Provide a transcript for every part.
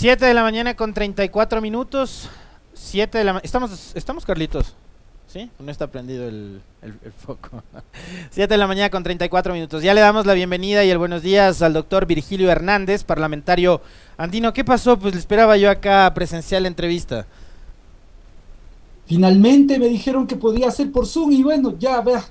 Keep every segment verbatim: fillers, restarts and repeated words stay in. siete de la mañana con treinta y cuatro minutos. siete de la mañana. ¿Estamos, estamos, Carlitos? ¿Sí? No está prendido el, el, el foco. siete de la mañana con treinta y cuatro minutos. Ya le damos la bienvenida y el buenos días al doctor Virgilio Hernández, parlamentario andino. ¿Qué pasó? Pues le esperaba yo acá presencial la entrevista. Finalmente me dijeron que podía hacer por Zoom y bueno, ya vea,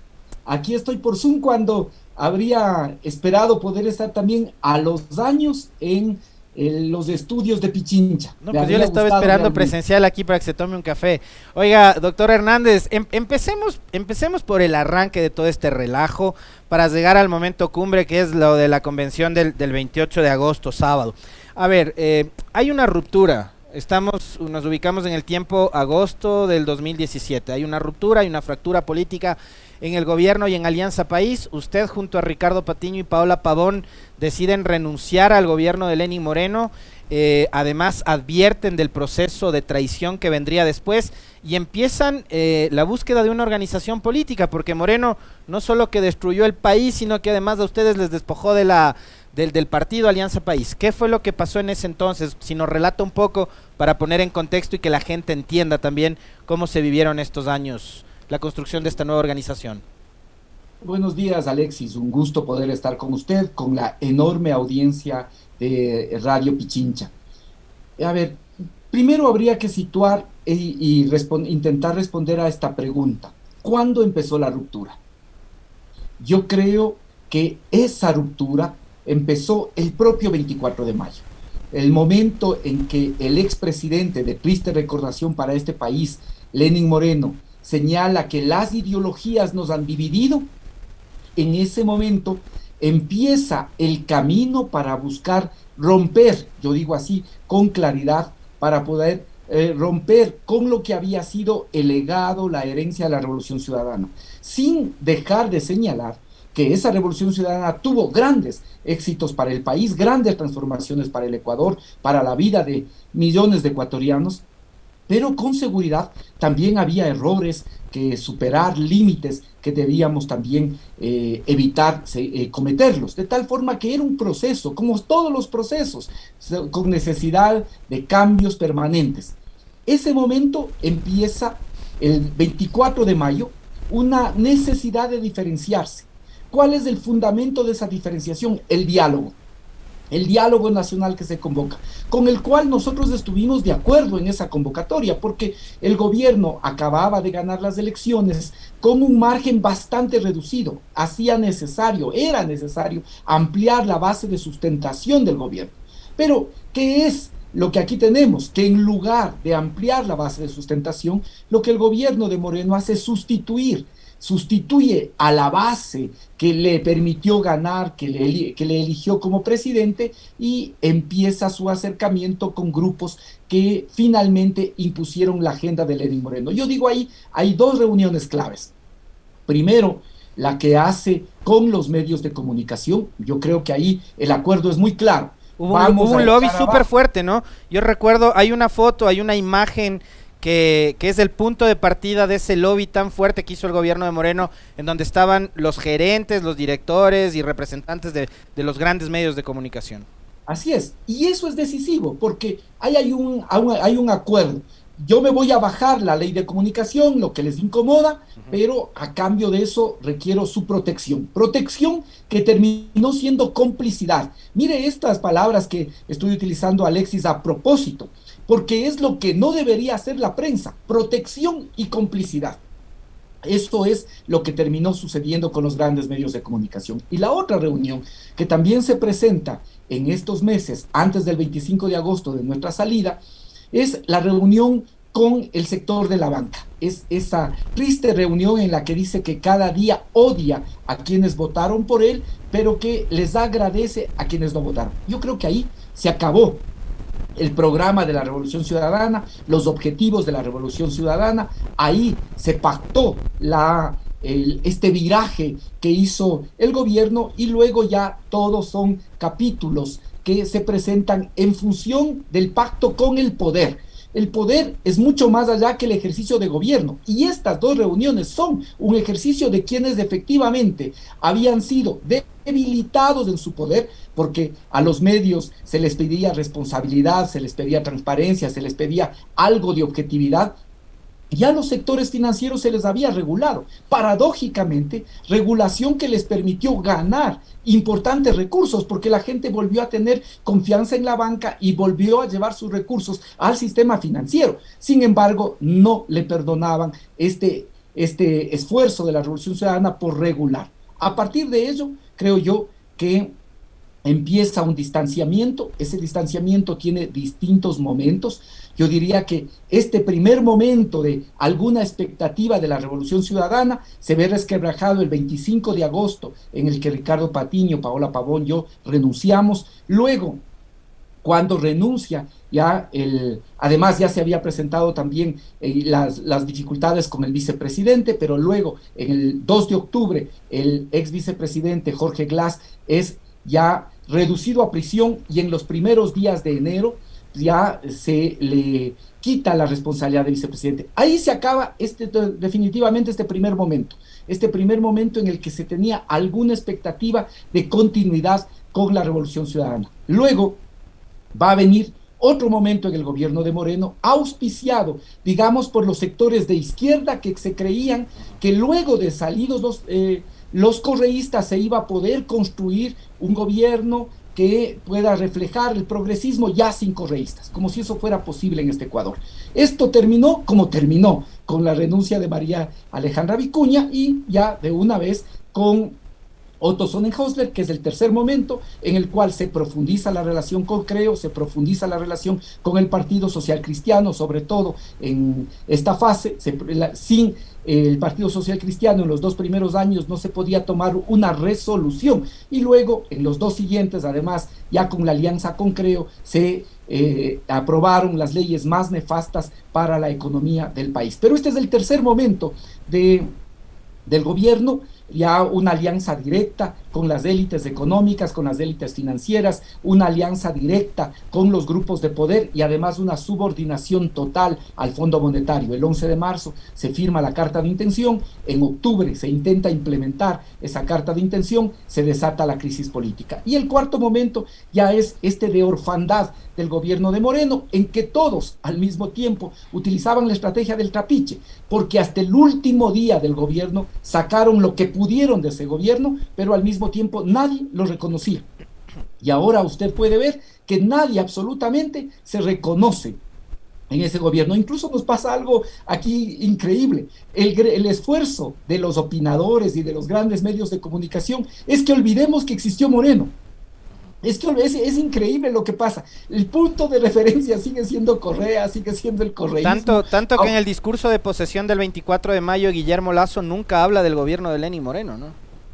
aquí estoy por Zoom cuando habría esperado poder estar también a los años en el, los estudios de Pichincha. No, pues yo le estaba esperando realmente presencial aquí para que se tome un café. Oiga, doctor Hernández, em, empecemos, empecemos por el arranque de todo este relajo para llegar al momento cumbre que es lo de la convención del, del veintiocho de agosto, sábado. A ver, eh, hay una ruptura. Estamos, nos ubicamos en el tiempo agosto del dos mil diecisiete. Hay una ruptura, hay una fractura política en el gobierno y en Alianza País. Usted junto a Ricardo Patiño y Paola Pavón deciden renunciar al gobierno de Lenín Moreno. Eh, además advierten del proceso de traición que vendría después y empiezan eh, la búsqueda de una organización política, porque Moreno no solo que destruyó el país, sino que además de ustedes les despojó de la... Del, del partido Alianza País. ¿Qué fue lo que pasó en ese entonces? Si nos relata un poco para poner en contexto y que la gente entienda también cómo se vivieron estos años, la construcción de esta nueva organización. Buenos días, Alexis, un gusto poder estar con usted, con la enorme audiencia de Radio Pichincha. A ver, primero habría que situar e, y respond- intentar responder a esta pregunta. ¿Cuándo empezó la ruptura? Yo creo que esa ruptura empezó el propio veinticuatro de mayo, el momento en que el expresidente de triste recordación para este país, Lenín Moreno, señala que las ideologías nos han dividido. En ese momento empieza el camino para buscar romper, yo digo así, con claridad, para poder eh, romper con lo que había sido el legado, la herencia de la Revolución Ciudadana, sin dejar de señalar que esa Revolución Ciudadana tuvo grandes éxitos para el país, grandes transformaciones para el Ecuador, para la vida de millones de ecuatorianos, pero con seguridad también había errores que superar, límites que debíamos también eh, evitar eh, cometerlos, de tal forma que era un proceso, como todos los procesos, con necesidad de cambios permanentes. Ese momento empieza el veinticuatro de mayo, una necesidad de diferenciarse. ¿Cuál es el fundamento de esa diferenciación? El diálogo, el diálogo nacional que se convoca, con el cual nosotros estuvimos de acuerdo en esa convocatoria, porque el gobierno acababa de ganar las elecciones con un margen bastante reducido, hacía necesario, era necesario ampliar la base de sustentación del gobierno. Pero, ¿qué es lo que aquí tenemos? Que en lugar de ampliar la base de sustentación, lo que el gobierno de Moreno hace es sustituir, sustituye a la base que le permitió ganar, que le, que le eligió como presidente, y empieza su acercamiento con grupos que finalmente impusieron la agenda de Lenín Moreno. Yo digo ahí, hay dos reuniones claves. Primero, la que hace con los medios de comunicación. Yo creo que ahí el acuerdo es muy claro. Hubo Vamos un, un lobby súper fuerte, ¿no? Yo recuerdo, hay una foto, hay una imagen Que, que es el punto de partida de ese lobby tan fuerte que hizo el gobierno de Moreno, en donde estaban los gerentes, los directores y representantes de, de los grandes medios de comunicación. Así es, y eso es decisivo, porque ahí hay un, hay un acuerdo. Yo me voy a bajar la ley de comunicación, lo que les incomoda, uh-huh, pero a cambio de eso requiero su protección. Protección que terminó siendo complicidad. Mire estas palabras que estoy utilizando, Alexis, a propósito, porque es lo que no debería hacer la prensa, protección y complicidad. Esto es lo que terminó sucediendo con los grandes medios de comunicación. Y la otra reunión que también se presenta en estos meses, antes del veinticinco de agosto de nuestra salida, es la reunión con el sector de la banca. Es esa triste reunión en la que dice que cada día odia a quienes votaron por él, pero que les agradece a quienes no votaron. Yo creo que ahí se acabó el programa de la Revolución Ciudadana, los objetivos de la Revolución Ciudadana. Ahí se pactó la, el, este viraje que hizo el gobierno, y luego ya todos son capítulos que se presentan en función del pacto con el poder, El poder es mucho más allá que el ejercicio de gobierno, y estas dos reuniones son un ejercicio de quienes efectivamente habían sido debilitados en su poder, porque a los medios se les pedía responsabilidad, se les pedía transparencia, se les pedía algo de objetividad. Ya los sectores financieros se les había regulado, paradójicamente, regulación que les permitió ganar importantes recursos, porque la gente volvió a tener confianza en la banca y volvió a llevar sus recursos al sistema financiero. Sin embargo, no le perdonaban este, este esfuerzo de la Revolución Ciudadana por regular. A partir de ello, creo yo que empieza un distanciamiento. Ese distanciamiento tiene distintos momentos. Yo diría que este primer momento de alguna expectativa de la Revolución Ciudadana se ve resquebrajado el veinticinco de agosto, en el que Ricardo Patiño, Paola Pavón, yo renunciamos. Luego, cuando renuncia, ya el, además ya se había presentado también eh, las, las dificultades con el vicepresidente, pero luego, en el dos de octubre, el ex vicepresidente Jorge Glass es ya reducido a prisión, y en los primeros días de enero ya se le quita la responsabilidad del vicepresidente. Ahí se acaba este, definitivamente este primer momento, este primer momento en el que se tenía alguna expectativa de continuidad con la Revolución Ciudadana. Luego va a venir otro momento en el gobierno de Moreno, auspiciado, digamos, por los sectores de izquierda que se creían que luego de salidos los... Eh, los correístas se iba a poder construir un gobierno que pueda reflejar el progresismo ya sin correístas, como si eso fuera posible en este Ecuador. Esto terminó como terminó, con la renuncia de María Alejandra Vicuña y ya de una vez con Otto Sonnenholzer, que es el tercer momento en el cual se profundiza la relación con CREO, se profundiza la relación con el Partido Social Cristiano, sobre todo en esta fase. Se, la, sin eh, el Partido Social Cristiano, en los dos primeros años no se podía tomar una resolución, y luego en los dos siguientes, además ya con la alianza con CREO, se eh, aprobaron las leyes más nefastas para la economía del país. Pero este es el tercer momento de, del gobierno. Ya una alianza directa con las élites económicas, con las élites financieras, una alianza directa con los grupos de poder, y además una subordinación total al Fondo Monetario. El once de marzo se firma la carta de intención, en octubre se intenta implementar esa carta de intención, se desata la crisis política. Y el cuarto momento ya es este de orfandad del gobierno de Moreno, en que todos al mismo tiempo utilizaban la estrategia del trapiche, porque hasta el último día del gobierno sacaron lo que pudieron de ese gobierno, pero al mismo tiempo nadie lo reconocía. Y ahora usted puede ver que nadie absolutamente se reconoce en ese gobierno. Incluso nos pasa algo aquí increíble. El, el esfuerzo de los opinadores y de los grandes medios de comunicación es que olvidemos que existió Moreno. Es que es, es increíble lo que pasa. El punto de referencia sigue siendo Correa, sigue siendo el correísmo. Tanto, tanto que en el discurso de posesión del veinticuatro de mayo, Guillermo Lasso nunca habla del gobierno de Lenín Moreno, ¿no?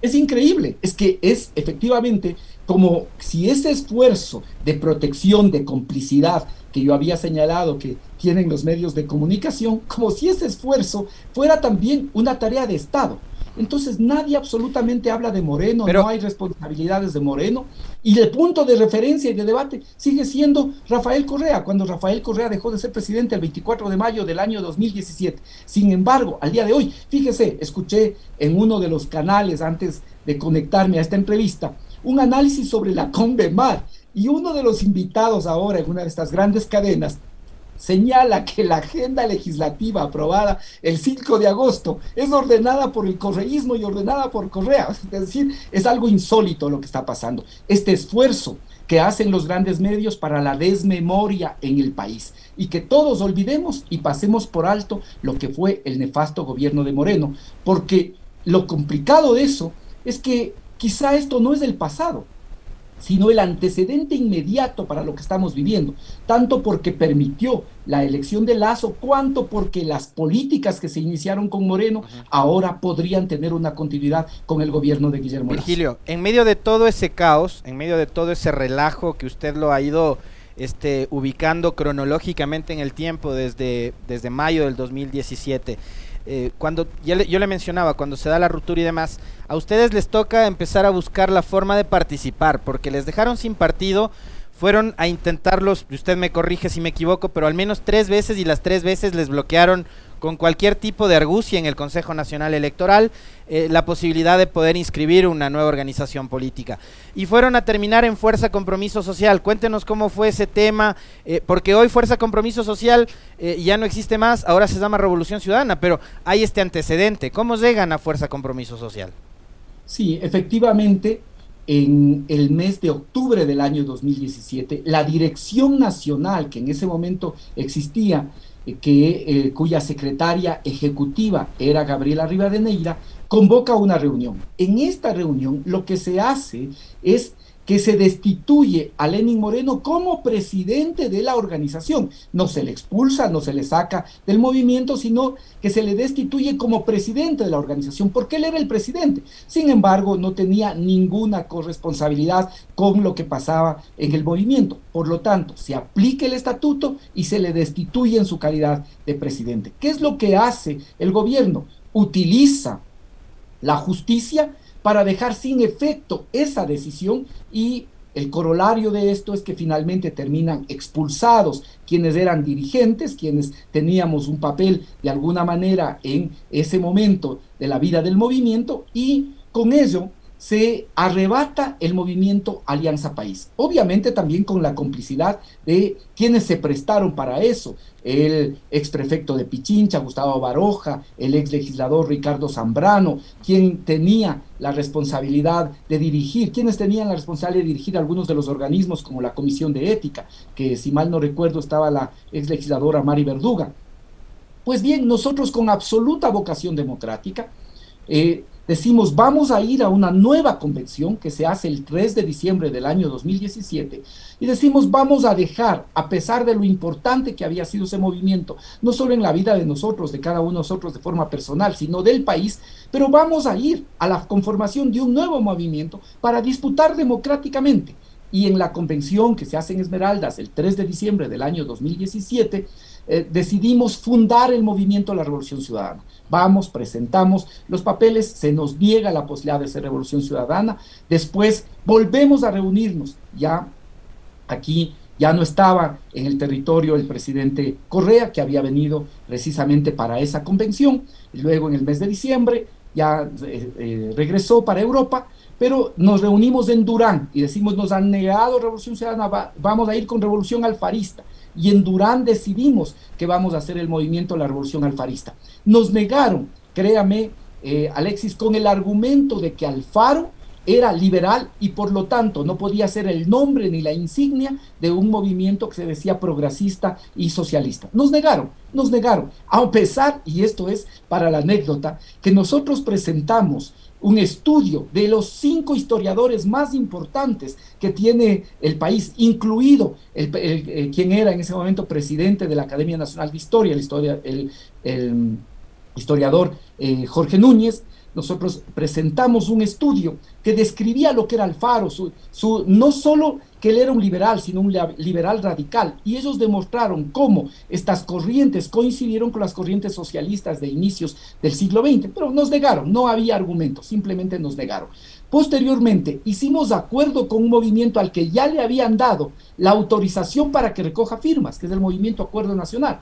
Es increíble, es que es efectivamente como si ese esfuerzo de protección, de complicidad que yo había señalado que tienen los medios de comunicación, como si ese esfuerzo fuera también una tarea de Estado. Entonces nadie absolutamente habla de Moreno, pero no hay responsabilidades de Moreno, y el punto de referencia y de debate sigue siendo Rafael Correa, cuando Rafael Correa dejó de ser presidente el veinticuatro de mayo del año dos mil diecisiete. Sin embargo, al día de hoy, fíjese, escuché en uno de los canales antes de conectarme a esta entrevista, un análisis sobre la Convemar, y uno de los invitados ahora en una de estas grandes cadenas señala que la agenda legislativa aprobada el cinco de agosto es ordenada por el correísmo y ordenada por Correa. Es decir, es algo insólito lo que está pasando. Este esfuerzo que hacen los grandes medios para la desmemoria en el país, y que todos olvidemos y pasemos por alto lo que fue el nefasto gobierno de Moreno, porque lo complicado de eso es que quizá esto no es del pasado, sino el antecedente inmediato para lo que estamos viviendo, tanto porque permitió la elección de Lasso, cuanto porque las políticas que se iniciaron con Moreno ahora podrían tener una continuidad con el gobierno de Guillermo Lasso. Virgilio, en medio de todo ese caos, en medio de todo ese relajo que usted lo ha ido este, ubicando cronológicamente en el tiempo desde, desde mayo del dos mil diecisiete, Eh, cuando ya le, yo le mencionaba, cuando se da la ruptura y demás, a ustedes les toca empezar a buscar la forma de participar, porque les dejaron sin partido, fueron a intentarlos, usted me corrige si me equivoco, pero al menos tres veces, y las tres veces les bloquearon con cualquier tipo de argucia en el Consejo Nacional Electoral eh, la posibilidad de poder inscribir una nueva organización política. Y fueron a terminar en Fuerza Compromiso Social. Cuéntenos cómo fue ese tema, eh, porque hoy Fuerza Compromiso Social eh, ya no existe más, ahora se llama Revolución Ciudadana, pero hay este antecedente. ¿Cómo llegan a Fuerza Compromiso Social? Sí, efectivamente, en el mes de octubre del año dos mil diecisiete, la dirección nacional que en ese momento existía, que, eh, cuya secretaria ejecutiva era Gabriela Rivadeneira, convoca una reunión. En esta reunión lo que se hace es que se destituye a Lenín Moreno como presidente de la organización. No se le expulsa, no se le saca del movimiento, sino que se le destituye como presidente de la organización, porque él era el presidente. Sin embargo, no tenía ninguna corresponsabilidad con lo que pasaba en el movimiento. Por lo tanto, se aplica el estatuto y se le destituye en su calidad de presidente. ¿Qué es lo que hace el gobierno? Utiliza la justicia para dejar sin efecto esa decisión, y el corolario de esto es que finalmente terminan expulsados quienes eran dirigentes, quienes teníamos un papel de alguna manera en ese momento de la vida del movimiento, y con ello se arrebata el movimiento Alianza País. Obviamente también con la complicidad de quienes se prestaron para eso: el exprefecto de Pichincha, Gustavo Baroja, el exlegislador Ricardo Zambrano, quien tenía la responsabilidad de dirigir, quienes tenían la responsabilidad de dirigir algunos de los organismos como la Comisión de Ética, que si mal no recuerdo estaba la exlegisladora Mari Verduga. Pues bien, nosotros con absoluta vocación democrática, eh, decimos, vamos a ir a una nueva convención que se hace el tres de diciembre del año dos mil diecisiete, y decimos, vamos a dejar, a pesar de lo importante que había sido ese movimiento, no solo en la vida de nosotros, de cada uno de nosotros de forma personal, sino del país, pero vamos a ir a la conformación de un nuevo movimiento para disputar democráticamente. Y en la convención que se hace en Esmeraldas el tres de diciembre del año dos mil diecisiete, eh, decidimos fundar el movimiento La Revolución Ciudadana. Vamos, presentamos los papeles, se nos niega la posibilidad de ser Revolución Ciudadana. Después volvemos a reunirnos. Ya aquí ya no estaba en el territorio el presidente Correa, que había venido precisamente para esa convención. Luego en el mes de diciembre ya eh, eh, regresó para Europa, pero nos reunimos en Durán y decimos, nos han negado Revolución Ciudadana, va, vamos a ir con Revolución Alfarista. Y en Durán decidimos que vamos a hacer el movimiento La Revolución Alfarista. Nos negaron, créame, eh, Alexis, con el argumento de que Alfaro era liberal y por lo tanto no podía ser el nombre ni la insignia de un movimiento que se decía progresista y socialista. Nos negaron, nos negaron, a pesar, y esto es para la anécdota, que nosotros presentamos un estudio de los cinco historiadores más importantes que tiene el país, incluido el, el, el, quien era en ese momento presidente de la Academia Nacional de Historia, el, historia, el, el historiador eh, Jorge Núñez. Nosotros presentamos un estudio que describía lo que era Alfaro, su, su, no solo que él era un liberal, sino un liberal radical, y ellos demostraron cómo estas corrientes coincidieron con las corrientes socialistas de inicios del siglo veinte, pero nos negaron, no había argumentos, simplemente nos negaron. Posteriormente hicimos acuerdo con un movimiento al que ya le habían dado la autorización para que recoja firmas, que es el Movimiento Acuerdo Nacional.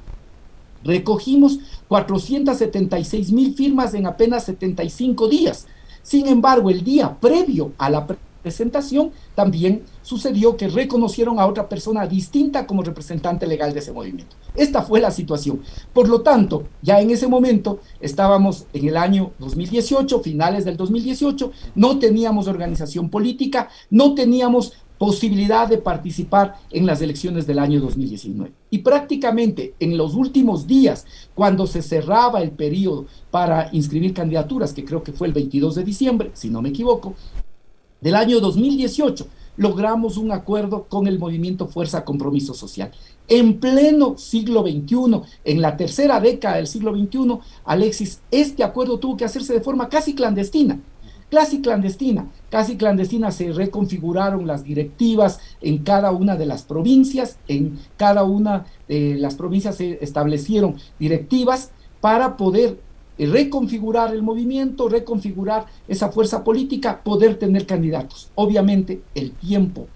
Recogimos cuatrocientas setenta y seis mil firmas en apenas setenta y cinco días. Sin embargo, el día previo a la presentación también sucedió que reconocieron a otra persona distinta como representante legal de ese movimiento. Esta fue la situación. Por lo tanto, ya en ese momento estábamos en el año dos mil dieciocho, finales del dos mil dieciocho, no teníamos organización política, no teníamos posibilidad de participar en las elecciones del año dos mil diecinueve. Y prácticamente en los últimos días, cuando se cerraba el periodo para inscribir candidaturas, que creo que fue el veintidós de diciembre, si no me equivoco, del año dos mil dieciocho, logramos un acuerdo con el movimiento Fuerza Compromiso Social. En pleno siglo veintiuno, en la tercera década del siglo veintiuno, Alexis, este acuerdo tuvo que hacerse de forma casi clandestina. Casi clandestina, casi clandestina se reconfiguraron las directivas en cada una de las provincias, en cada una de las provincias se establecieron directivas para poder reconfigurar el movimiento, reconfigurar esa fuerza política, poder tener candidatos. Obviamente el tiempo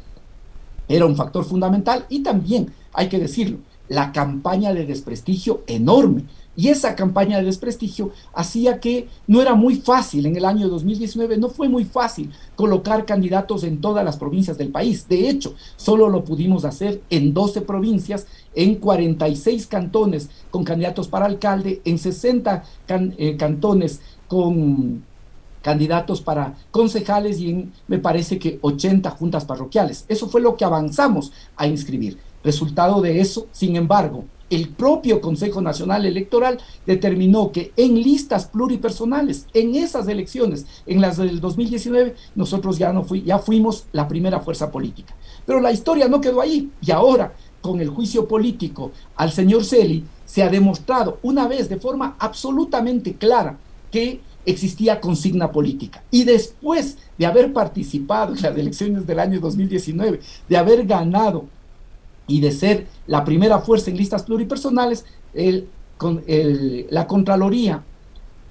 era un factor fundamental, y también, hay que decirlo, la campaña de desprestigio enorme. Y esa campaña de desprestigio hacía que no era muy fácil, en el año dos mil diecinueve no fue muy fácil colocar candidatos en todas las provincias del país. De hecho, solo lo pudimos hacer en doce provincias, en cuarenta y seis cantones con candidatos para alcalde, en sesenta can, eh, cantones con candidatos para concejales y en, me parece que ochenta juntas parroquiales. Eso fue lo que avanzamos a inscribir. Resultado de eso, sin embargo, el propio Consejo Nacional Electoral determinó que en listas pluripersonales, en esas elecciones, en las del dos mil diecinueve, nosotros ya, no fui, ya fuimos la primera fuerza política. Pero la historia no quedó ahí, y ahora, con el juicio político al señor Celi, se ha demostrado una vez de forma absolutamente clara que existía consigna política. Y después de haber participado en las elecciones del año dos mil diecinueve, de haber ganado y de ser la primera fuerza en listas pluripersonales, el, con el, la Contraloría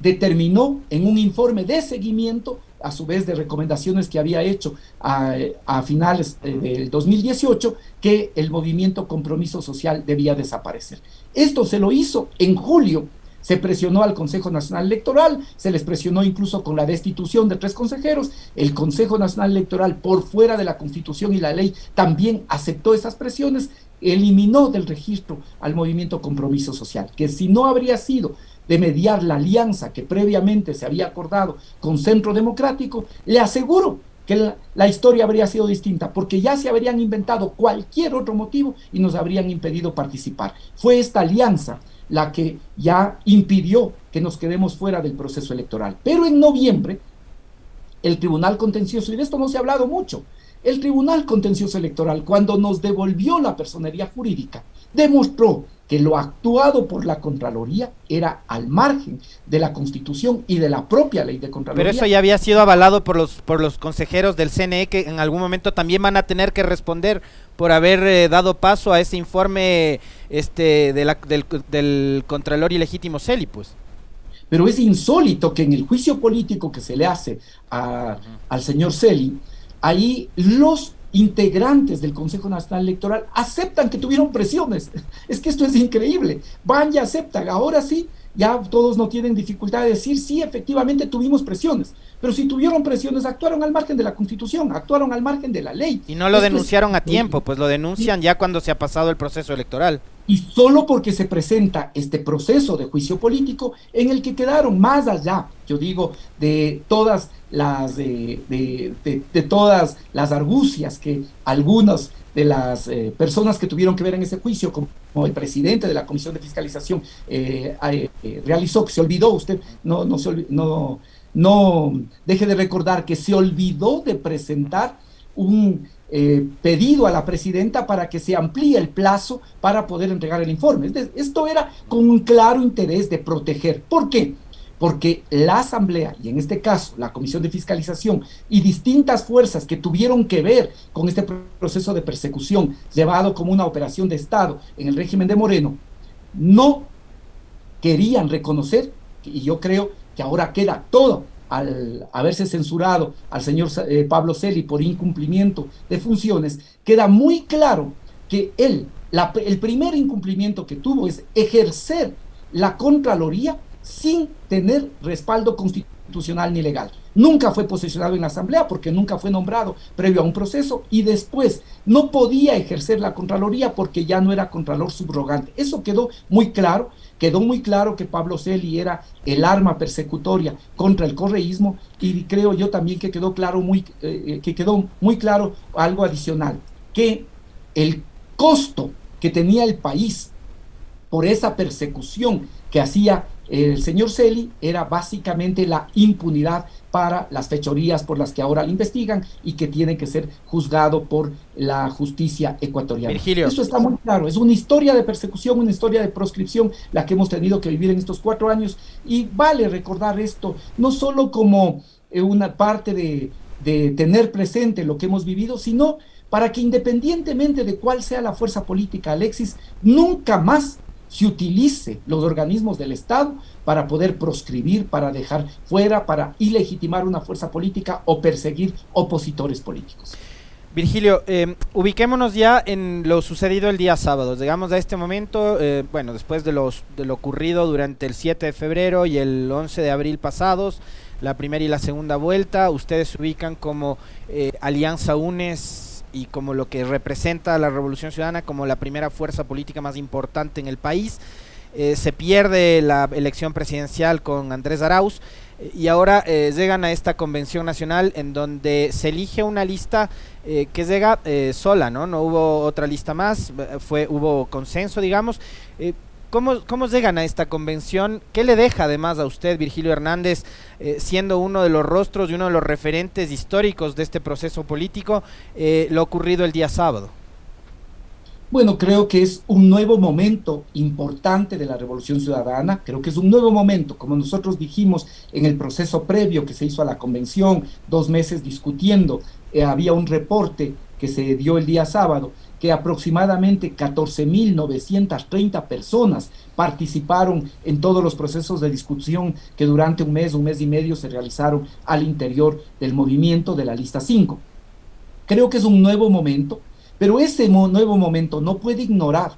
determinó en un informe de seguimiento, a su vez de recomendaciones que había hecho a, a finales del dos mil dieciocho, que el movimiento Compromiso Social debía desaparecer. Esto se lo hizo en julio. Se presionó al Consejo Nacional Electoral, se les presionó incluso con la destitución de tres consejeros. El Consejo Nacional Electoral, por fuera de la Constitución y la ley, también aceptó esas presiones, eliminó del registro al movimiento Compromiso Social, que si no habría sido de mediar la alianza que previamente se había acordado con Centro Democrático, le aseguro que la, la historia habría sido distinta, porque ya se habrían inventado cualquier otro motivo y nos habrían impedido participar. Fue esta alianza la que ya impidió que nos quedemos fuera del proceso electoral. Pero en noviembre, el Tribunal Contencioso, y de esto no se ha hablado mucho, el Tribunal Contencioso Electoral, cuando nos devolvió la personería jurídica, demostró que lo actuado por la Contraloría era al margen de la Constitución y de la propia ley de Contraloría. Pero eso ya había sido avalado por los, por los consejeros del C N E, que en algún momento también van a tener que responder por haber eh, dado paso a ese informe este de la, del, del Contralor ilegítimo Celi, pues. Pero es insólito que en el juicio político que se le hace a, al señor Celi, ahí los integrantes del Consejo Nacional Electoral aceptan que tuvieron presiones. Es que esto es increíble. Van y aceptan. Ahora sí, ya todos no tienen dificultad de decir, sí, efectivamente tuvimos presiones. Pero si tuvieron presiones, actuaron al margen de la Constitución, actuaron al margen de la ley. Y no lo esto denunciaron es... a tiempo, pues lo denuncian ya cuando se ha pasado el proceso electoral. Y solo porque se presenta este proceso de juicio político en el que quedaron más allá, yo digo, de todas las de, de, de, de todas las argucias que algunas de las eh, personas que tuvieron que ver en ese juicio, como, como el presidente de la Comisión de Fiscalización eh, eh, realizó, que se olvidó, usted no, no, se olvidó, no, no deje de recordar que se olvidó de presentar un Eh, pedido a la presidenta para que se amplíe el plazo para poder entregar el informe. Esto era con un claro interés de proteger. ¿Por qué? Porque la Asamblea, y en este caso la Comisión de Fiscalización y distintas fuerzas que tuvieron que ver con este proceso de persecución llevado como una operación de Estado en el régimen de Moreno, no querían reconocer, y yo creo que ahora queda todo al haberse censurado al señor eh, Pablo Celi por incumplimiento de funciones, queda muy claro que él, la, el primer incumplimiento que tuvo es ejercer la Contraloría sin tener respaldo constitucional ni legal. Nunca fue posicionado en la Asamblea porque nunca fue nombrado previo a un proceso, y después no podía ejercer la Contraloría porque ya no era Contralor subrogante. Eso quedó muy claro. Quedó muy claro que Pablo Celi era el arma persecutoria contra el correísmo, y creo yo también que quedó claro muy, eh, que quedó muy claro algo adicional, que el costo que tenía el país por esa persecución que hacía el señor Celi era básicamente la impunidad para las fechorías por las que ahora le investigan y que tiene que ser juzgado por la justicia ecuatoriana. Virgilio. Eso está muy claro, es una historia de persecución, una historia de proscripción la que hemos tenido que vivir en estos cuatro años, y vale recordar esto no solo como eh, una parte de, de tener presente lo que hemos vivido, sino para que, independientemente de cuál sea la fuerza política, Alexis, nunca más se utilice los organismos del Estado para poder proscribir, para dejar fuera, para ilegitimar una fuerza política o perseguir opositores políticos. Virgilio, eh, ubiquémonos ya en lo sucedido el día sábado. Llegamos a este momento, eh, bueno, después de, los, de lo ocurrido durante el siete de febrero y el once de abril pasados, la primera y la segunda vuelta, ustedes se ubican como eh, Alianza UNES y como lo que representa a la Revolución Ciudadana como la primera fuerza política más importante en el país. Eh, se pierde la elección presidencial con Andrés Arauz y ahora eh, llegan a esta convención nacional en donde se elige una lista eh, que llega eh, sola, ¿no? No hubo otra lista más, fue, hubo consenso, digamos. Eh, ¿cómo, ¿Cómo llegan a esta convención? ¿Qué le deja además a usted, Virgilio Hernández, eh, siendo uno de los rostros y uno de los referentes históricos de este proceso político, eh, lo ocurrido el día sábado? Bueno, creo que es un nuevo momento importante de la Revolución Ciudadana, creo que es un nuevo momento, como nosotros dijimos en el proceso previo que se hizo a la convención, dos meses discutiendo, eh, había un reporte que se dio el día sábado, que aproximadamente catorce mil novecientas treinta personas participaron en todos los procesos de discusión que durante un mes, un mes y medio se realizaron al interior del movimiento de la lista cinco. Creo que es un nuevo momento. Pero ese nuevo momento no puede ignorar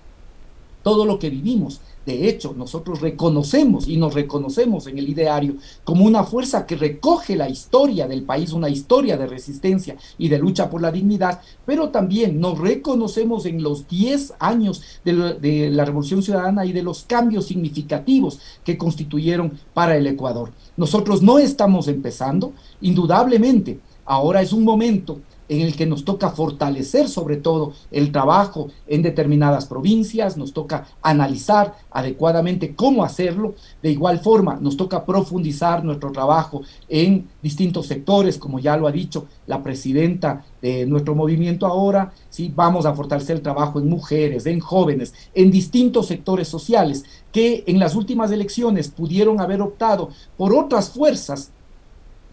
todo lo que vivimos. De hecho, nosotros reconocemos y nos reconocemos en el ideario como una fuerza que recoge la historia del país, una historia de resistencia y de lucha por la dignidad, pero también nos reconocemos en los diez años de, lo, de la Revolución Ciudadana y de los cambios significativos que constituyeron para el Ecuador. Nosotros no estamos empezando, indudablemente, ahora es un momento en el que nos toca fortalecer sobre todo el trabajo en determinadas provincias, nos toca analizar adecuadamente cómo hacerlo, de igual forma nos toca profundizar nuestro trabajo en distintos sectores, como ya lo ha dicho la presidenta de nuestro movimiento ahora, ¿sí? Vamos a fortalecer el trabajo en mujeres, en jóvenes, en distintos sectores sociales que en las últimas elecciones pudieron haber optado por otras fuerzas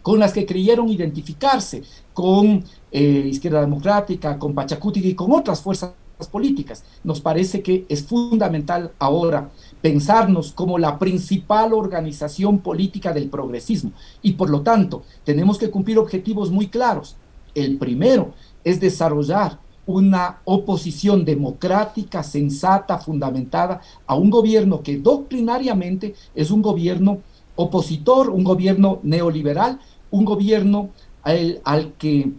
con las que creyeron identificarse, con eh, Izquierda Democrática, con Pachakutik y con otras fuerzas políticas. Nos parece que es fundamental ahora pensarnos como la principal organización política del progresismo y por lo tanto tenemos que cumplir objetivos muy claros. El primero es desarrollar una oposición democrática, sensata, fundamentada a un gobierno que doctrinariamente es un gobierno opositor, un gobierno neoliberal, un gobierno al, al que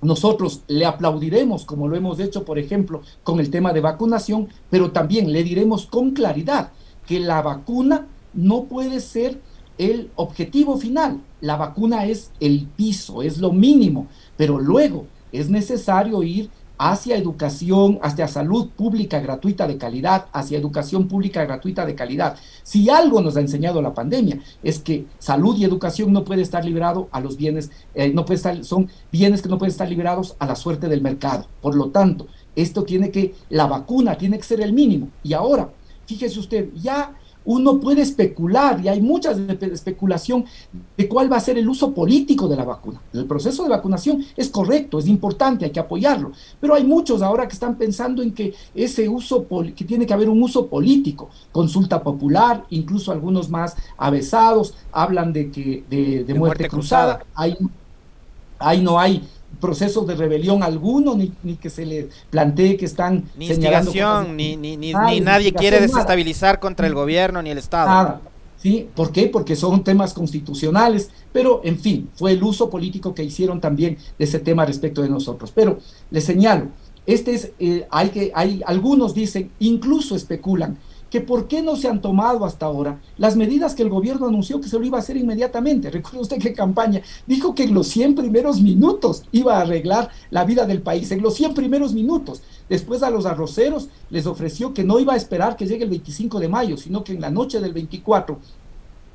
nosotros le aplaudiremos, como lo hemos hecho, por ejemplo, con el tema de vacunación, pero también le diremos con claridad que la vacuna no puede ser el objetivo final. La vacuna es el piso, es lo mínimo, pero luego es necesario ir hacia educación, hacia salud pública gratuita de calidad, hacia educación pública gratuita de calidad. Si algo nos ha enseñado la pandemia es que salud y educación no puede estar librado a los bienes, eh, no puede estar, son bienes que no pueden estar liberados a la suerte del mercado. Por lo tanto, esto tiene que, la vacuna tiene que ser el mínimo. Y ahora, fíjese usted, ya uno puede especular, y hay mucha especulación de cuál va a ser el uso político de la vacuna. El proceso de vacunación es correcto, es importante, hay que apoyarlo, pero hay muchos ahora que están pensando en que ese uso, que tiene que haber un uso político, consulta popular, incluso algunos más avesados hablan de que de, de, de muerte, muerte cruzada, cruzada. Hay, hay, no hay procesos de rebelión alguno, ni, ni que se le plantee que están ni señalando instigación, ni, ni, ni, ah, ni nadie quiere desestabilizar nada contra el gobierno ni el Estado. Nada. ¿Sí? ¿Por qué? Porque son temas constitucionales, pero en fin, fue el uso político que hicieron también de ese tema respecto de nosotros. Pero les señalo, este es, eh, hay que, hay, algunos dicen, incluso especulan, que por qué no se han tomado hasta ahora las medidas que el gobierno anunció que se lo iba a hacer inmediatamente. Recuerda usted que en campaña dijo que en los cien primeros minutos iba a arreglar la vida del país, en los cien primeros minutos. Después a los arroceros les ofreció que no iba a esperar que llegue el veinticinco de mayo, sino que en la noche del veinticuatro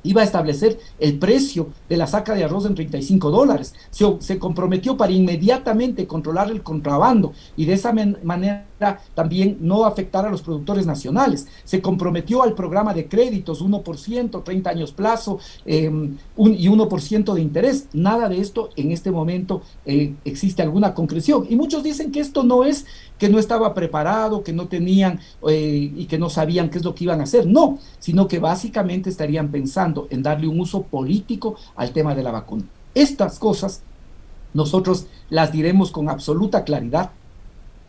iba a establecer el precio de la saca de arroz en treinta y cinco dólares. Se, se comprometió para inmediatamente controlar el contrabando y de esa manera también no afectar a los productores nacionales. Se comprometió al programa de créditos, uno por ciento, treinta años plazo eh, un, y uno por ciento de interés. Nada de esto en este momento eh, existe alguna concreción. Y muchos dicen que esto no es que no estaba preparado, que no tenían eh, y que no sabían qué es lo que iban a hacer. No, sino que básicamente estarían pensando en darle un uso político al tema de la vacuna. Estas cosas nosotros las diremos con absoluta claridad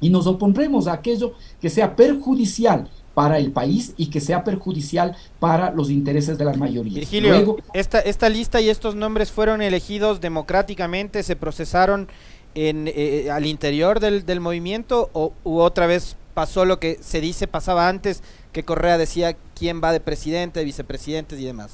y nos opondremos a aquello que sea perjudicial para el país y que sea perjudicial para los intereses de la mayoría. Virgilio, Luego, esta, esta lista y estos nombres fueron elegidos democráticamente, se procesaron en, eh, al interior del, del movimiento, o u otra vez pasó lo que se dice pasaba antes, que Correa decía quién va de presidente, de vicepresidentes y demás.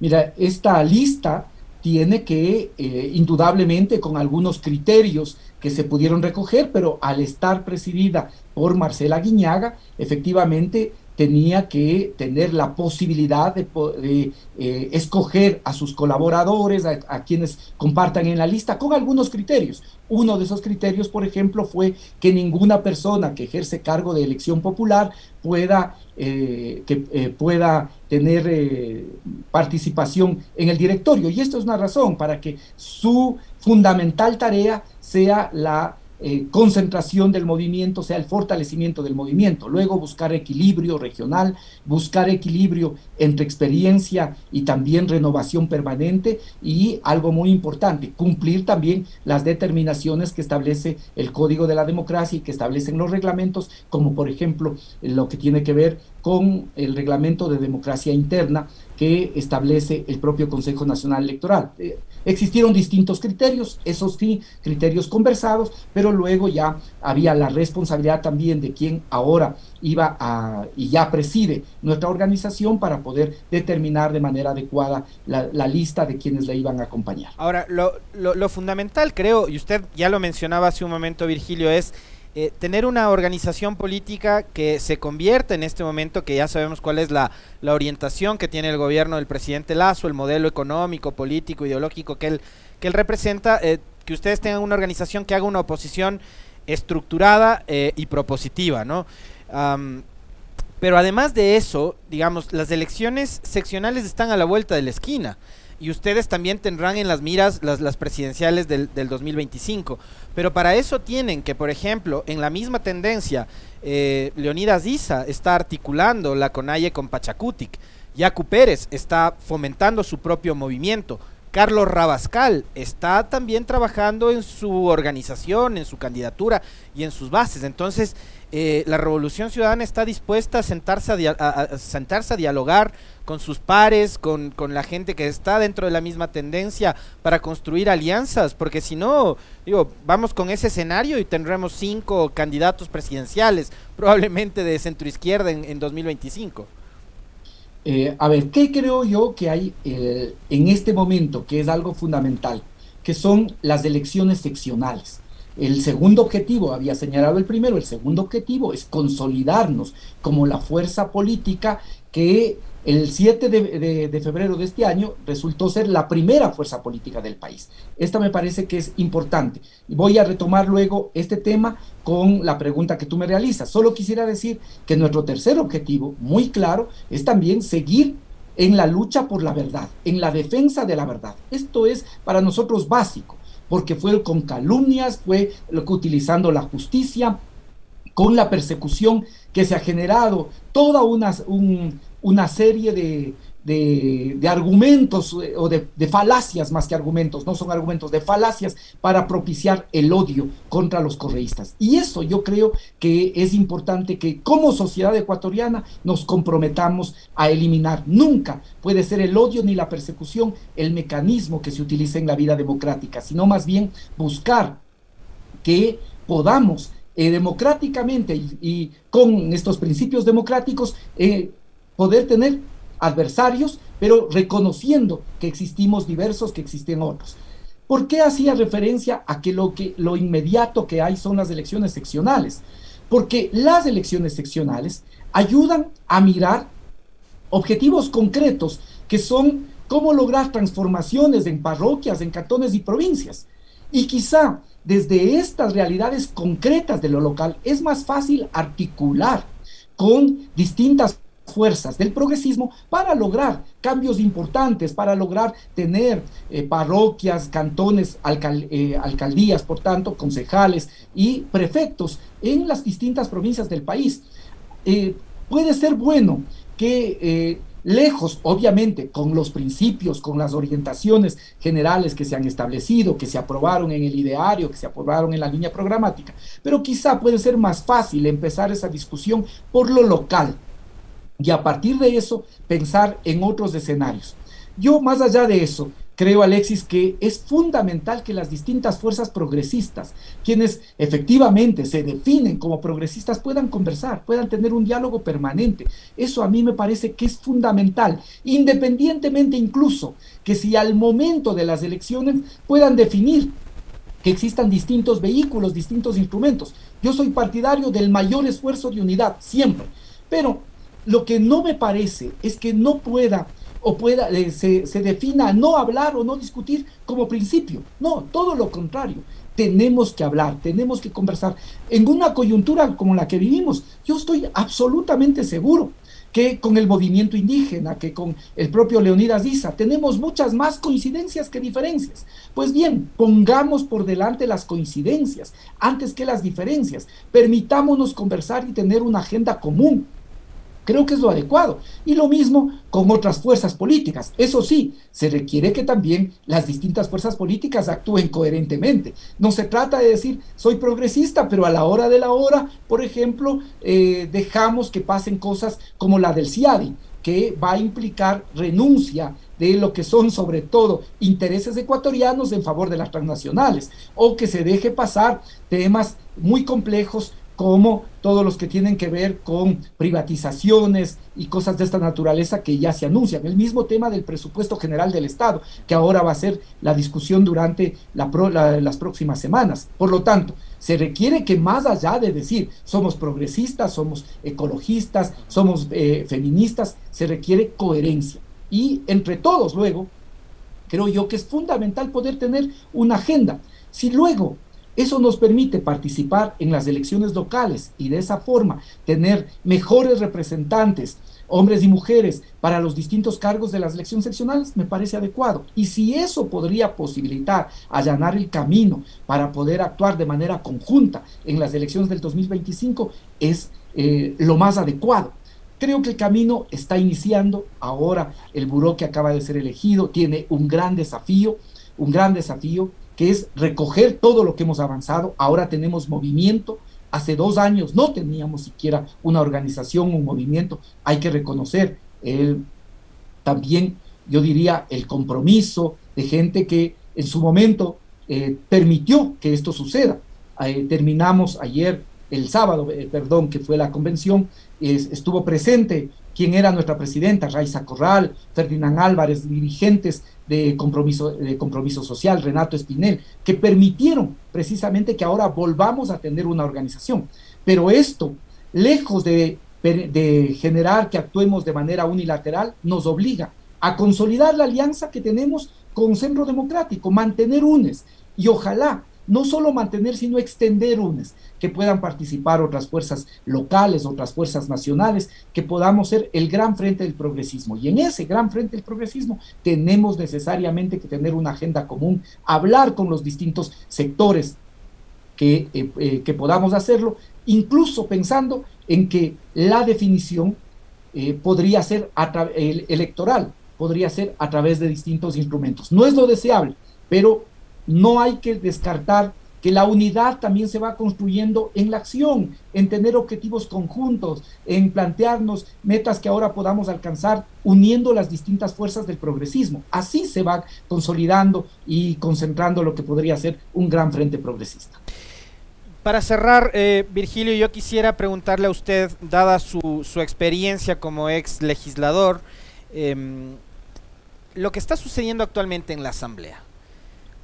Mira, esta lista tiene que, eh, indudablemente, con algunos criterios que se pudieron recoger, pero al estar presidida por Marcela Guiñaga, efectivamente tenía que tener la posibilidad de, de eh, escoger a sus colaboradores, a, a quienes compartan en la lista, con algunos criterios. Uno de esos criterios, por ejemplo, fue que ninguna persona que ejerce cargo de elección popular pueda, eh, que, eh, pueda tener eh, participación en el directorio. Y esto es una razón para que su fundamental tarea sea la Eh, concentración del movimiento, sea el fortalecimiento del movimiento, luego buscar equilibrio regional, buscar equilibrio entre experiencia y también renovación permanente, y algo muy importante, cumplir también las determinaciones que establece el Código de la Democracia y que establecen los reglamentos, como por ejemplo lo que tiene que ver con el reglamento de democracia interna que establece el propio Consejo Nacional Electoral. Eh, existieron distintos criterios, esos sí, criterios conversados, pero luego ya había la responsabilidad también de quien ahora iba a, y ya preside nuestra organización, para poder determinar de manera adecuada la, la lista de quienes la iban a acompañar. Ahora, lo, lo, lo fundamental, creo, y usted ya lo mencionaba hace un momento, Virgilio, es Eh, tener una organización política que se convierta en este momento, que ya sabemos cuál es la, la orientación que tiene el gobierno del presidente Lasso, el modelo económico, político, ideológico que él, que él representa, eh, que ustedes tengan una organización que haga una oposición estructurada eh, y propositiva, ¿no? Um, pero además de eso, digamos, las elecciones seccionales están a la vuelta de la esquina, y ustedes también tendrán en las miras las, las presidenciales del, del dos mil veinticinco, pero para eso tienen que, por ejemplo, en la misma tendencia, eh, Leonidas Iza está articulando la CONAIE con Pachakutik, Yacu Pérez está fomentando su propio movimiento, Carlos Rabascal está también trabajando en su organización, en su candidatura y en sus bases. Entonces, eh, la Revolución Ciudadana está dispuesta a sentarse a, dia- a, a, sentarse a dialogar con sus pares, con, con la gente que está dentro de la misma tendencia, para construir alianzas, porque si no, digo, vamos con ese escenario y tendremos cinco candidatos presidenciales, probablemente de centroizquierda en, en dos mil veinticinco. Eh, a ver, ¿qué creo yo que hay eh, en este momento que es algo fundamental? Que son las elecciones seccionales. El segundo objetivo, había señalado el primero, el segundo objetivo es consolidarnos como la fuerza política que el siete de, de, de febrero de este año resultó ser la primera fuerza política del país. Esta me parece que es importante. Voy a retomar luego este tema con la pregunta que tú me realizas. Solo quisiera decir que nuestro tercer objetivo, muy claro, es también seguir en la lucha por la verdad, en la defensa de la verdad. Esto es para nosotros básico, porque fue con calumnias, fue lo que utilizando la justicia, con la persecución que se ha generado, toda una... Un, una serie de, de, de argumentos o de, de falacias, más que argumentos, no son argumentos, de falacias para propiciar el odio contra los correístas. Y eso yo creo que es importante que como sociedad ecuatoriana nos comprometamos a eliminar. Nunca puede ser el odio ni la persecución el mecanismo que se utiliza en la vida democrática, sino más bien buscar que podamos eh, democráticamente y, y con estos principios democráticos eh, poder tener adversarios, pero reconociendo que existimos diversos, que existen otros. ¿Por qué hacía referencia a que lo, que lo inmediato que hay son las elecciones seccionales? Porque las elecciones seccionales ayudan a mirar objetivos concretos, que son cómo lograr transformaciones en parroquias, en cantones y provincias. Y quizá desde estas realidades concretas de lo local es más fácil articular con distintas fuerzas del progresismo para lograr cambios importantes, para lograr tener eh, parroquias, cantones, alcal eh, alcaldías, por tanto, concejales y prefectos en las distintas provincias del país. Eh, puede ser bueno que eh, lejos, obviamente, con los principios, con las orientaciones generales que se han establecido, que se aprobaron en el ideario, que se aprobaron en la línea programática, pero quizá puede ser más fácil empezar esa discusión por lo local y a partir de eso pensar en otros escenarios. Yo, más allá de eso, creo, Alexis, que es fundamental que las distintas fuerzas progresistas, quienes efectivamente se definen como progresistas, puedan conversar, puedan tener un diálogo permanente. Eso a mí me parece que es fundamental, independientemente incluso que si al momento de las elecciones puedan definir que existan distintos vehículos, distintos instrumentos. Yo soy partidario del mayor esfuerzo de unidad, siempre. Pero lo que no me parece es que no pueda... o pueda, eh, se, se defina no hablar o no discutir como principio. No, todo lo contrario. Tenemos que hablar, tenemos que conversar. En una coyuntura como la que vivimos, yo estoy absolutamente seguro que con el movimiento indígena, que con el propio Leonidas Iza, tenemos muchas más coincidencias que diferencias. Pues bien, pongamos por delante las coincidencias antes que las diferencias. Permitámonos conversar y tener una agenda común. Creo que es lo adecuado. Y lo mismo con otras fuerzas políticas. Eso sí, se requiere que también las distintas fuerzas políticas actúen coherentemente. No se trata de decir, soy progresista, pero a la hora de la hora, por ejemplo, eh, dejamos que pasen cosas como la del C I A D I, que va a implicar renuncia de lo que son, sobre todo, intereses ecuatorianos en favor de las transnacionales, o que se deje pasar temas muy complejos, como todos los que tienen que ver con privatizaciones y cosas de esta naturaleza que ya se anuncian. El mismo tema del presupuesto general del Estado, que ahora va a ser la discusión durante la pro, la, las próximas semanas. Por lo tanto, se requiere que más allá de decir somos progresistas, somos ecologistas, somos eh, feministas, se requiere coherencia. Y entre todos luego, creo yo que es fundamental poder tener una agenda. Si luego... eso nos permite participar en las elecciones locales y de esa forma tener mejores representantes, hombres y mujeres, para los distintos cargos de las elecciones seccionales, me parece adecuado. Y si eso podría posibilitar allanar el camino para poder actuar de manera conjunta en las elecciones del dos mil veinticinco, es eh, lo más adecuado. Creo que el camino está iniciando. Ahora el buró que acaba de ser elegido tiene un gran desafío, un gran desafío, que es recoger todo lo que hemos avanzado. Ahora tenemos movimiento. Hace dos años no teníamos siquiera una organización, un movimiento. Hay que reconocer el, también, yo diría, el compromiso de gente que en su momento eh, permitió que esto suceda. Eh, terminamos ayer, el sábado, eh, perdón, que fue la convención, eh, estuvo presente quien era nuestra presidenta, Raiza Corral, Ferdinand Álvarez, dirigentes de compromiso, de compromiso social, Renato Espinel, que permitieron precisamente que ahora volvamos a tener una organización. Pero esto, lejos de, de generar que actuemos de manera unilateral, nos obliga a consolidar la alianza que tenemos con Centro Democrático, mantener UNES y ojalá no solo mantener, sino extender UNES, que puedan participar otras fuerzas locales, otras fuerzas nacionales, que podamos ser el gran frente del progresismo. Y en ese gran frente del progresismo tenemos necesariamente que tener una agenda común, hablar con los distintos sectores que, eh, eh, que podamos hacerlo, incluso pensando en que la definición eh, podría ser electoral, podría ser a través de distintos instrumentos. No es lo deseable, pero... no hay que descartar que la unidad también se va construyendo en la acción, en tener objetivos conjuntos, en plantearnos metas que ahora podamos alcanzar uniendo las distintas fuerzas del progresismo. Así se va consolidando y concentrando lo que podría ser un gran frente progresista. Para cerrar, eh, Virgilio, yo quisiera preguntarle a usted, dada su, su experiencia como ex legislador, eh, lo que está sucediendo actualmente en la Asamblea.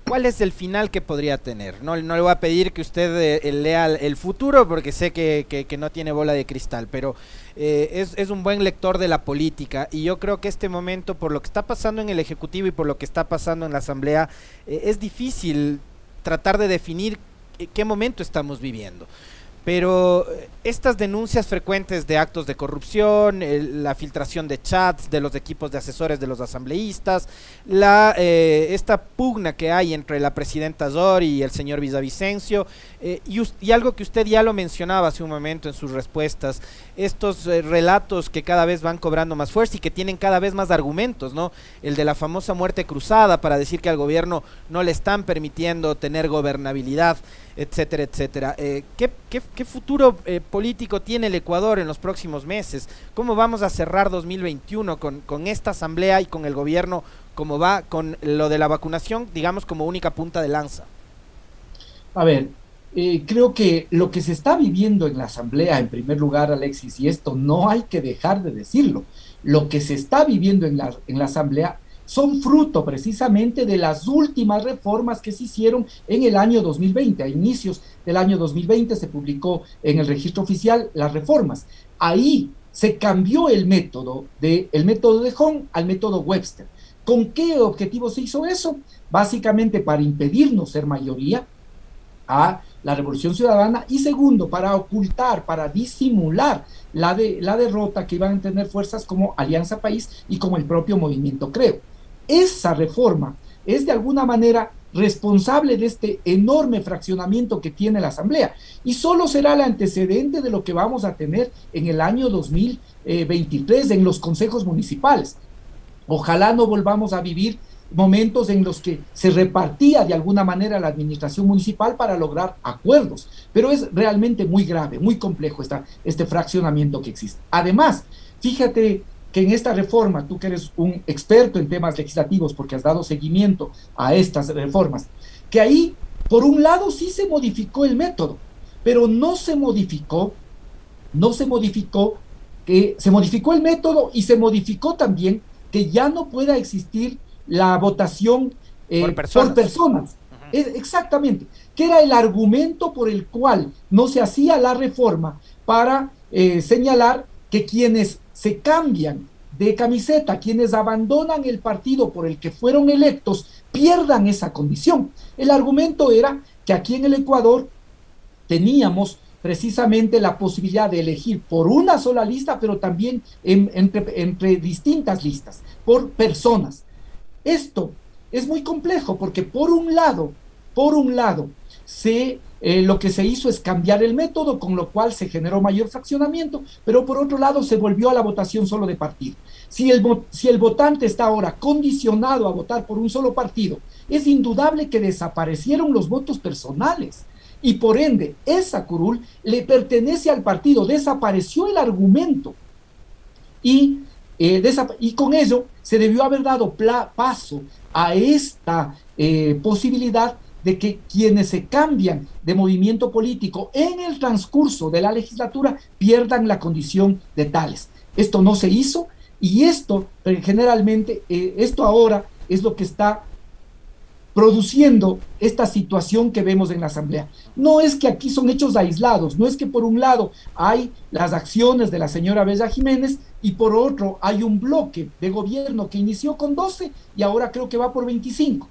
¿Cuál es el final que podría tener? No, no le voy a pedir que usted eh, lea el futuro porque sé que, que, que no tiene bola de cristal, pero eh, es, es un buen lector de la política y yo creo que este momento, por lo que está pasando en el Ejecutivo y por lo que está pasando en la Asamblea, eh, es difícil tratar de definir qué momento estamos viviendo. Pero Estas denuncias frecuentes de actos de corrupción, el, la filtración de chats de los equipos de asesores de los asambleístas, la, eh, esta pugna que hay entre la presidenta Zori y el señor Villavicencio, eh, y, y algo que usted ya lo mencionaba hace un momento en sus respuestas, estos eh, relatos que cada vez van cobrando más fuerza y que tienen cada vez más argumentos, ¿no? El de la famosa muerte cruzada para decir que al gobierno no le están permitiendo tener gobernabilidad, etcétera, etcétera. Eh, ¿qué, qué, qué futuro eh, político tiene el Ecuador en los próximos meses? ¿Cómo vamos a cerrar dos mil veintiuno con, con esta asamblea y con el gobierno? ¿Cómo va con lo de la vacunación, digamos, como única punta de lanza? A ver, eh, creo que lo que se está viviendo en la asamblea, en primer lugar, Alexis, y esto no hay que dejar de decirlo, lo que se está viviendo en la, en la asamblea son fruto precisamente de las últimas reformas que se hicieron en el año dos mil veinte. A inicios del año dos mil veinte se publicó en el registro oficial las reformas. Ahí se cambió el método de, el método de Hong al método Webster. ¿Con qué objetivo se hizo eso? Básicamente para impedirnos ser mayoría a la Revolución Ciudadana y segundo, para ocultar, para disimular la, de, la derrota que iban a tener fuerzas como Alianza País y como el propio movimiento CREO. Esa reforma es de alguna manera responsable de este enorme fraccionamiento que tiene la Asamblea y solo será el antecedente de lo que vamos a tener en el año dos mil veintitrés en los consejos municipales. Ojalá no volvamos a vivir momentos en los que se repartía de alguna manera la administración municipal para lograr acuerdos, pero es realmente muy grave, muy complejo esta, este fraccionamiento que existe. Además, fíjate que en esta reforma, tú que eres un experto en temas legislativos porque has dado seguimiento a estas reformas, que ahí, por un lado, sí se modificó el método, pero no se modificó, no se modificó, que se modificó el método y se modificó también que ya no pueda existir la votación eh, por personas. Por personas. Uh-huh. Exactamente, que era el argumento por el cual no se hacía la reforma para eh, señalar que quienes se cambian de camiseta, quienes abandonan el partido por el que fueron electos, pierdan esa condición. El argumento era que aquí en el Ecuador teníamos precisamente la posibilidad de elegir por una sola lista, pero también en, entre, entre distintas listas, por personas. Esto es muy complejo porque por un lado, por un lado, se... Eh, lo que se hizo es cambiar el método, con lo cual se generó mayor fraccionamiento, pero por otro lado se volvió a la votación solo de partido. Si el, si el votante está ahora condicionado a votar por un solo partido, es indudable que desaparecieron los votos personales y por ende esa curul le pertenece al partido, desapareció el argumento y, eh, desap y con ello se debió haber dado paso a esta eh, posibilidad de que quienes se cambian de movimiento político en el transcurso de la legislatura pierdan la condición de tales. Esto no se hizo y esto generalmente, eh, esto ahora es lo que está produciendo esta situación que vemos en la Asamblea. No es que aquí son hechos aislados, no es que por un lado hay las acciones de la señora Bella Jiménez y por otro hay un bloque de gobierno que inició con doce y ahora creo que va por veinticinco.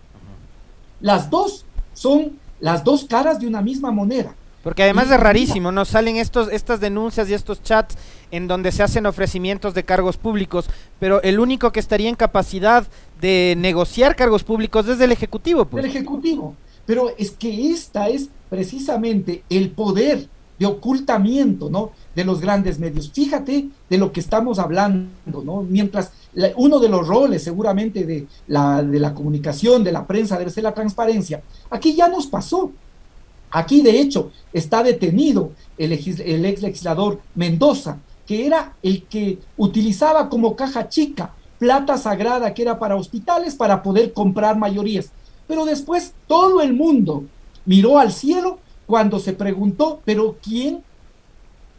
Las dos son las dos caras de una misma moneda. Porque además y, es rarísimo, ¿no? Salen estos, estas denuncias y estos chats en donde se hacen ofrecimientos de cargos públicos, pero el único que estaría en capacidad de negociar cargos públicos es el Ejecutivo. Pues. El Ejecutivo, pero es que esta es precisamente el poder de ocultamiento, ¿no? De los grandes medios. Fíjate de lo que estamos hablando, ¿no? Mientras la, uno de los roles seguramente de la, de la comunicación, de la prensa, debe ser la transparencia. Aquí ya nos pasó. Aquí, de hecho, está detenido el, legis, el ex legislador Mendoza, que era el que utilizaba como caja chica plata sagrada que era para hospitales para poder comprar mayorías. Pero después todo el mundo miró al cielo cuando se preguntó, pero ¿quién?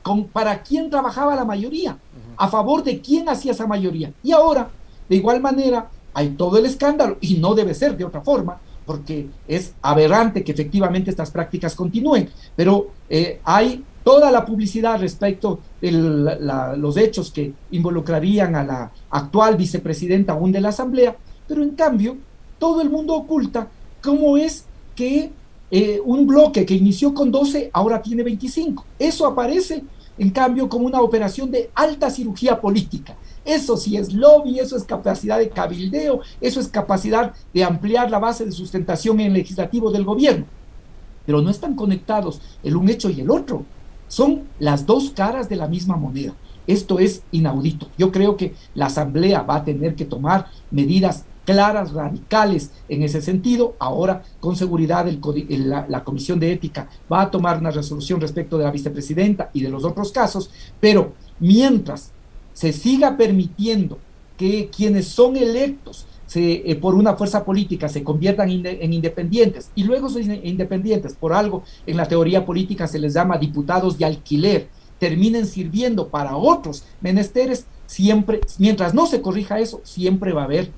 Con, ¿Para quién trabajaba la mayoría? ¿A favor de quién hacía esa mayoría? Y ahora, de igual manera, hay todo el escándalo, y no debe ser de otra forma, porque es aberrante que efectivamente estas prácticas continúen, pero eh, hay toda la publicidad respecto de los hechos que involucrarían a la actual vicepresidenta aún de la Asamblea, pero en cambio, todo el mundo oculta cómo es que Eh, un bloque que inició con doce ahora tiene veinticinco. Eso aparece en cambio como una operación de alta cirugía política. Eso sí es lobby, eso es capacidad de cabildeo, eso es capacidad de ampliar la base de sustentación en el legislativo del gobierno. Pero no están conectados el un hecho y el otro. Son las dos caras de la misma moneda. Esto es inaudito. Yo creo que la Asamblea va a tener que tomar medidas claras, radicales en ese sentido. Ahora, con seguridad, el, el, la, la Comisión de Ética va a tomar una resolución respecto de la vicepresidenta y de los otros casos, pero mientras se siga permitiendo que quienes son electos se, eh, por una fuerza política se conviertan in, en independientes y luego son independientes, por algo en la teoría política se les llama diputados de alquiler, terminen sirviendo para otros menesteres, siempre, mientras no se corrija eso, siempre va a haber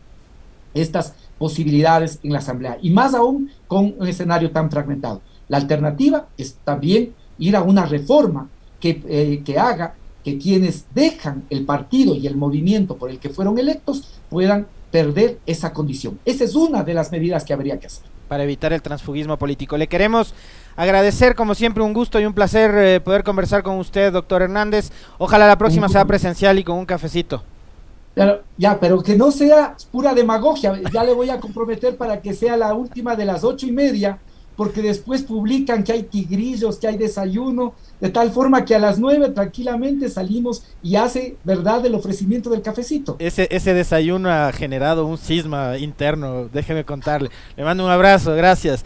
estas posibilidades en la Asamblea, y más aún con un escenario tan fragmentado. La alternativa es también ir a una reforma que, eh, que haga que quienes dejan el partido y el movimiento por el que fueron electos puedan perder esa condición. Esa es una de las medidas que habría que hacer para evitar el transfugismo político. Le queremos agradecer, como siempre, un gusto y un placer eh, poder conversar con usted, doctor Hernández. Ojalá la próxima sea presencial y con un cafecito. Pero, ya, pero que no sea pura demagogia. Ya le voy a comprometer para que sea la última de las ocho y media, porque después publican que hay tigrillos, que hay desayuno, de tal forma que a las nueve tranquilamente salimos y hace verdad el ofrecimiento del cafecito. Ese, ese desayuno ha generado un cisma interno, déjeme contarle. Le mando un abrazo, gracias.